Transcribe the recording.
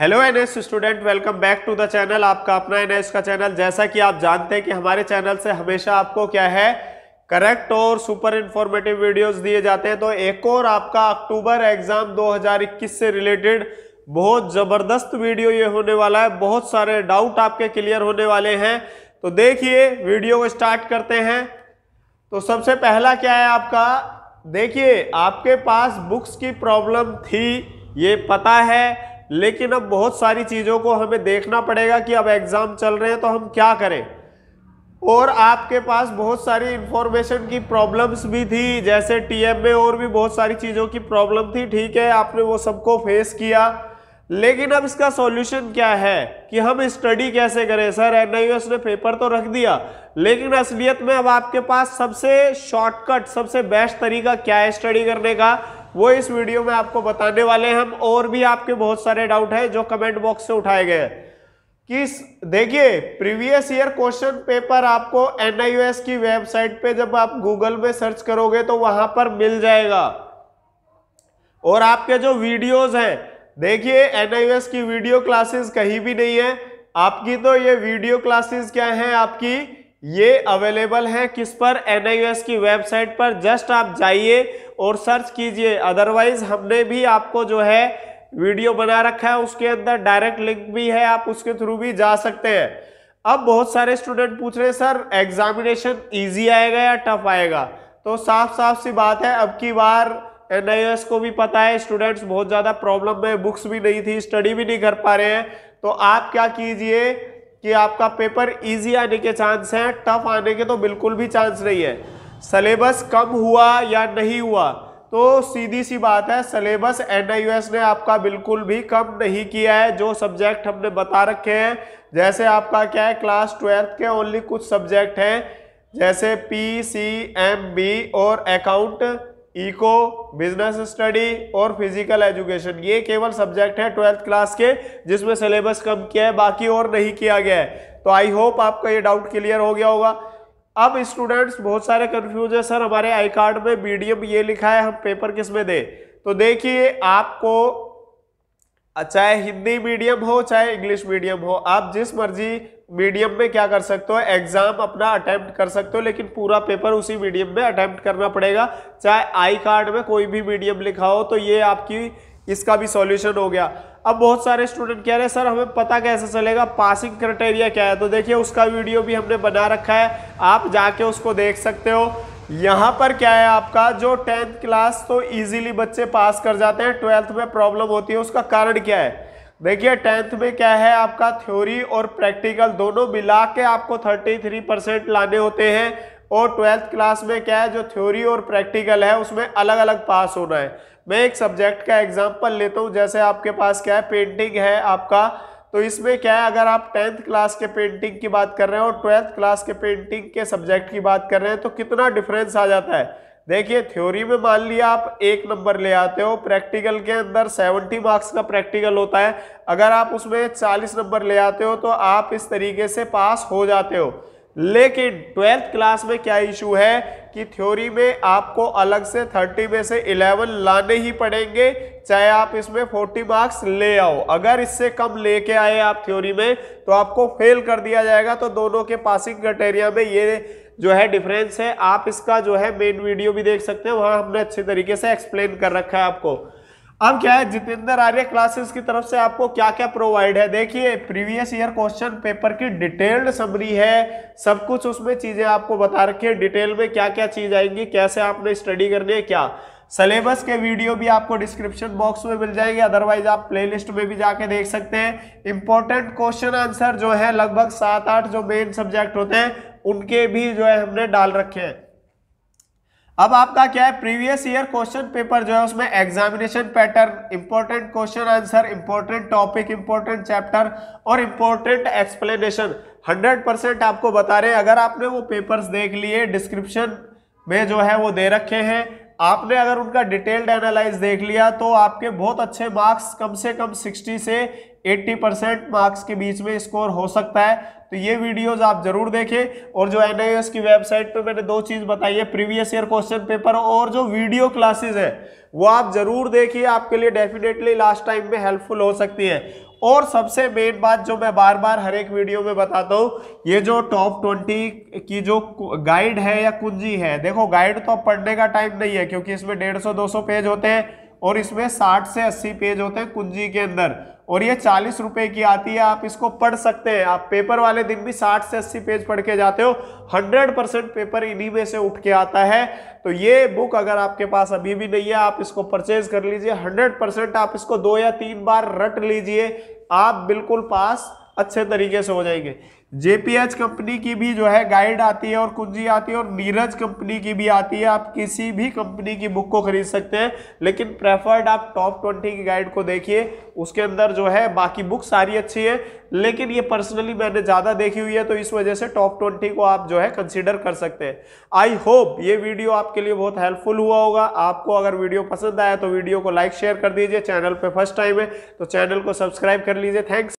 Hello NIS student, welcome back to the channel, आपका अपना NIS का चैनल। जैसा कि आप जानते हैं कि हमारे चैनल से हमेशा आपको क्या है, करेक्ट और सुपर इंफॉर्मेटिव वीडियोस दिए जाते हैं। तो एक और आपका अक्टूबर एग्जाम 2021 से रिलेटेड बहुत ज़बरदस्त वीडियो ये होने वाला है। बहुत सारे डाउट आपके क्लियर होने वाले हैं, तो देखिए वीडियो को स्टार्ट करते हैं। तो सबसे पहला क्या है आपका, देखिए आपके पास बुक्स की प्रॉब्लम थी ये पता है, लेकिन अब बहुत सारी चीज़ों को हमें देखना पड़ेगा कि अब एग्ज़ाम चल रहे हैं तो हम क्या करें। और आपके पास बहुत सारी इन्फॉर्मेशन की प्रॉब्लम्स भी थी, जैसे टीएमए और भी बहुत सारी चीज़ों की प्रॉब्लम थी। ठीक है, आपने वो सबको फेस किया, लेकिन अब इसका सॉल्यूशन क्या है कि हम स्टडी कैसे करें। सर एनआईओएस ने पेपर तो रख दिया, लेकिन असलियत में अब आपके पास सबसे शॉर्टकट, सबसे बेस्ट तरीका क्या है स्टडी करने का, वो इस वीडियो में आपको बताने वाले हैं हम। और भी आपके बहुत सारे डाउट हैं जो कमेंट बॉक्स से उठाए गए हैं कि देखिए प्रीवियस ईयर क्वेश्चन पेपर आपको एनआईओएस की वेबसाइट पे जब आप गूगल में सर्च करोगे तो वहां पर मिल जाएगा। और आपके जो वीडियोस हैं, देखिए एनआईओएस की वीडियो क्लासेस कहीं भी नहीं है आपकी, तो ये वीडियो क्लासेस क्या है आपकी, ये अवेलेबल है किस पर, एनआईओएस की वेबसाइट पर। जस्ट आप जाइए और सर्च कीजिए, अदरवाइज हमने भी आपको जो है वीडियो बना रखा है, उसके अंदर डायरेक्ट लिंक भी है, आप उसके थ्रू भी जा सकते हैं। अब बहुत सारे स्टूडेंट पूछ रहे हैं सर एग्जामिनेशन इजी आएगा या टफ आएगा, तो साफ साफ सी बात है अब की बार एनआईओएस को भी पता है स्टूडेंट्स बहुत ज़्यादा प्रॉब्लम में, बुक्स भी नहीं थी, स्टडी भी नहीं कर पा रहे हैं, तो आप क्या कीजिए कि आपका पेपर इजी आने के चांस हैं, टफ आने के तो बिल्कुल भी चांस नहीं है। सिलेबस कम हुआ या नहीं हुआ, तो सीधी सी बात है सिलेबस एनआईओएस ने आपका बिल्कुल भी कम नहीं किया है। जो सब्जेक्ट हमने बता रखे हैं, जैसे आपका क्या है क्लास 12th के ओनली कुछ सब्जेक्ट हैं, जैसे PCMB और अकाउंट, इको, बिजनेस स्टडी और फिजिकल एजुकेशन, ये केवल सब्जेक्ट है 12th क्लास के जिसमें सिलेबस कम किया है, बाकी और नहीं किया गया है। तो आई होप आपका ये डाउट क्लियर हो गया होगा। अब स्टूडेंट्स बहुत सारे कंफ्यूज है, सर हमारे आई कार्ड में BDM ये लिखा है, हम पेपर किस में दें। तो देखिए आपको चाहे हिंदी मीडियम हो चाहे इंग्लिश मीडियम हो, आप जिस मर्जी मीडियम में क्या कर सकते हो एग्जाम अपना अटेम्प्ट कर सकते हो, लेकिन पूरा पेपर उसी मीडियम में अटेम्प्ट करना पड़ेगा, चाहे आई कार्ड में कोई भी मीडियम लिखा हो। तो ये आपकी इसका भी सॉल्यूशन हो गया। अब बहुत सारे स्टूडेंट कह रहे हैं सर हमें पता कैसे चलेगा पासिंग क्राइटेरिया क्या है, तो देखिए उसका वीडियो भी हमने बना रखा है, आप जाके उसको देख सकते हो। यहाँ पर क्या है आपका जो 10th क्लास तो इजीली बच्चे पास कर जाते हैं, 12th में प्रॉब्लम होती है, उसका कारण क्या है। देखिए 10th में क्या है आपका थ्योरी और प्रैक्टिकल दोनों मिला के आपको 33% लाने होते हैं, और 12th क्लास में क्या है जो थ्योरी और प्रैक्टिकल है उसमें अलग अलग पास होना है। मैं एक सब्जेक्ट का एग्जाम्पल लेता हूँ, जैसे आपके पास क्या है पेंटिंग है आपका, तो इसमें क्या है अगर आप 10th क्लास के पेंटिंग की बात कर रहे हैं और 12th क्लास के पेंटिंग के सब्जेक्ट की बात कर रहे हैं तो कितना डिफरेंस आ जाता है। देखिए थ्योरी में मान लिया आप 1 नंबर ले आते हो, प्रैक्टिकल के अंदर 70 मार्क्स का प्रैक्टिकल होता है, अगर आप उसमें 40 नंबर ले आते हो तो आप इस तरीके से पास हो जाते हो। लेकिन 12th क्लास में क्या इशू है कि थ्योरी में आपको अलग से 30 में से 11 लाने ही पड़ेंगे, चाहे आप इसमें 40 मार्क्स ले आओ, अगर इससे कम लेके आए आप थ्योरी में तो आपको फेल कर दिया जाएगा। तो दोनों के पासिंग क्राइटेरिया में ये जो है डिफरेंस है, आप इसका जो है मेन वीडियो भी देख सकते हैं, वहाँ हमने अच्छे तरीके से एक्सप्लेन कर रखा है आपको। अब क्या है जितेंद्र आर्य क्लासेस की तरफ से आपको क्या क्या प्रोवाइड है, देखिए प्रीवियस ईयर क्वेश्चन पेपर की डिटेल्ड समरी है, सब कुछ उसमें चीज़ें आपको बता रखी है, डिटेल में क्या क्या चीज़ आएंगी, कैसे आपने स्टडी करनी है क्या। सिलेबस के वीडियो भी आपको डिस्क्रिप्शन बॉक्स में मिल जाएंगे, अदरवाइज आप प्लेलिस्ट में भी जाके देख सकते हैं। इंपॉर्टेंट क्वेश्चन आंसर जो है लगभग 7-8 जो मेन सब्जेक्ट होते हैं उनके भी जो है हमने डाल रखे हैं। अब आपका क्या है प्रीवियस ईयर क्वेश्चन पेपर जो है उसमें examination pattern, important question answer, important topic, important chapter और इंपॉर्टेंट एक्सप्लेनेशन 100% आपको बता रहे हैं। अगर आपने वो पेपर्स देख लिए डिस्क्रिप्शन में जो है वो दे रखे हैं, आपने अगर उनका डिटेल्ड एनालाइज देख लिया तो आपके बहुत अच्छे मार्क्स कम से कम 60 से 80% मार्क्स के बीच में स्कोर हो सकता है। तो ये वीडियोस आप जरूर देखें। और जो एनआईओएस की वेबसाइट पे मैंने दो चीज़ बताई है, प्रीवियस ईयर क्वेश्चन पेपर और जो वीडियो क्लासेस है वो आप जरूर देखिए, आपके लिए डेफिनेटली लास्ट टाइम में हेल्पफुल हो सकती है। और सबसे मेन बात जो मैं बार बार हर एक वीडियो में बताता हूँ, ये जो टॉप 20 की जो गाइड है या कुंजी है, देखो गाइड तो पढ़ने का टाइम नहीं है क्योंकि इसमें 150-200 पेज होते हैं और इसमें 60 से 80 पेज होते हैं कुंजी के अंदर, और ये 40 रुपए की आती है। आप इसको पढ़ सकते हैं, आप पेपर वाले दिन भी 60 से 80 पेज पढ़ के जाते हो, 100% पेपर इन्हीं में से उठ के आता है। तो ये बुक अगर आपके पास अभी भी नहीं है, आप इसको परचेज कर लीजिए 100%। आप इसको 2 या 3 बार रट लीजिए, आप बिल्कुल पास अच्छे तरीके से हो जाएंगे। जेपीएच कंपनी की भी जो है गाइड आती है और कुंजी आती है, और नीरज कंपनी की भी आती है। आप किसी भी कंपनी की बुक को खरीद सकते हैं, लेकिन प्रेफर्ड आप टॉप 20 की गाइड को देखिए, उसके अंदर जो है बाकी बुक सारी अच्छी है, लेकिन ये पर्सनली मैंने ज़्यादा देखी हुई है, तो इस वजह से टॉप 20 को आप जो है कंसिडर कर सकते हैं। आई होप ये वीडियो आपके लिए बहुत हेल्पफुल हुआ होगा। आपको अगर वीडियो पसंद आया तो वीडियो को लाइक शेयर कर दीजिए। चैनल पर फर्स्ट टाइम है तो चैनल को सब्सक्राइब कर लीजिए। थैंक्स।